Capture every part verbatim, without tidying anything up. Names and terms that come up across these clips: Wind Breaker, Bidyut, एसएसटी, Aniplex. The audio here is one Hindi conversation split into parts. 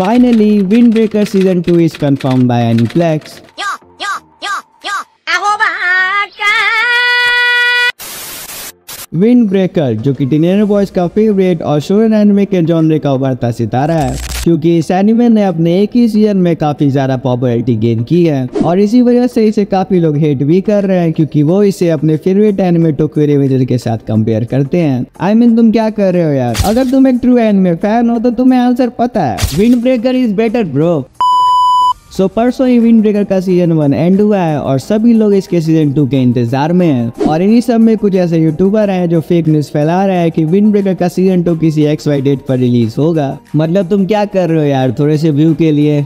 Finally, Wind Breaker Season two is confirmed by Aniplex. Yo, yo, yo, yo. Wind Breaker, जो कि टीनेजर बॉयज का फेवरेट और शोनेन एनिमे के जॉनर का उभरता सितारा है, क्योंकि इस एनिमे ने अपने एक ही सीजन में काफी ज्यादा पॉपुलैरिटी गेन की है और इसी वजह से इसे काफी लोग हेट भी कर रहे हैं, क्योंकि वो इसे अपने फेवरेट एनिमे टोक्यो रेवेंजर के साथ कंपेयर करते हैं। आई I मीन mean, तुम क्या कर रहे हो यार? अगर तुम एक ट्रू एनिमे फैन हो तो तुम्हें आंसर पता है, wind breaker is better bro. So परसों ही विंड ब्रेकर का सीजन वन एंड हुआ है और सभी लोग इसके सीजन टू के इंतजार में हैं। और इन्हीं सब में कुछ ऐसे यूट्यूबर हैं जो फेक न्यूज फैला रहे हैं कि विंड ब्रेकर का सीजन टू किसी एक्स वाई डेट पर रिलीज होगा। मतलब तुम क्या कर रहे हो यार, थोड़े से व्यू के लिए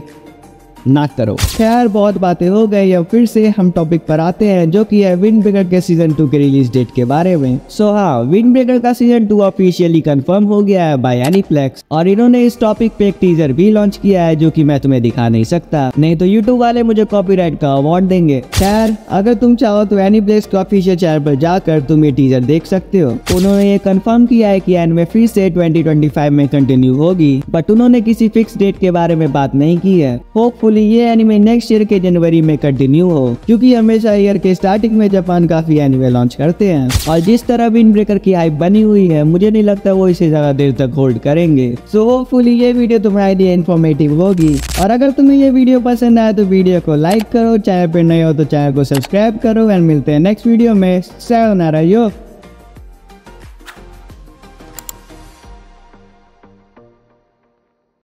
ना करो। खैर, बहुत बातें हो गई, अब फिर से हम टॉपिक पर आते हैं जो कि है विंड ब्रेकर के सीजन टू के रिलीज डेट के बारे में। सो so, हाँ, विंड ब्रेकर का सीजन टू ऑफिशियली कंफर्म हो गया है बाय एनीप्लेक्स और इन्होंने इस टॉपिक पे एक टीजर भी लॉन्च किया है जो कि मैं तुम्हें दिखा नहीं सकता, नहीं तो यूट्यूब वाले मुझे कॉपीराइट का अवार्ड देंगे। खैर, अगर तुम चाहो तो एनीप्लेक्स के ऑफिशियल चैनल पर जाकर तुम ये टीजर देख सकते हो। उन्होंने ये कंफर्म किया है कि एनिमे फिर से ट्वेंटी ट्वेंटी फाइव में कंटिन्यू होगी, बट उन्होंने किसी फिक्स डेट के बारे में बात नहीं की है। होपफुल ये एनिमे नेक्स्ट ईयर के जनवरी में कंटिन्यू हो, क्योंकि हमेशा ईयर के स्टार्टिंग में जापान काफी एनिमे लॉन्च करते हैं और जिस तरह विंड ब्रेकर की हाइप बनी हुई है मुझे नहीं लगता वो इसे ज्यादा देर तक होल्ड करेंगे। सो होपफुली ये वीडियो तुम्हारे लिए इन्फॉर्मेटिव होगी और अगर तुम्हें ये वीडियो पसंद आए तो वीडियो को लाइक करो, चैनल पे नए हो तो चैनल को सब्सक्राइब करो एंड मिलते हैं नेक्स्ट वीडियो में। सायोनारा।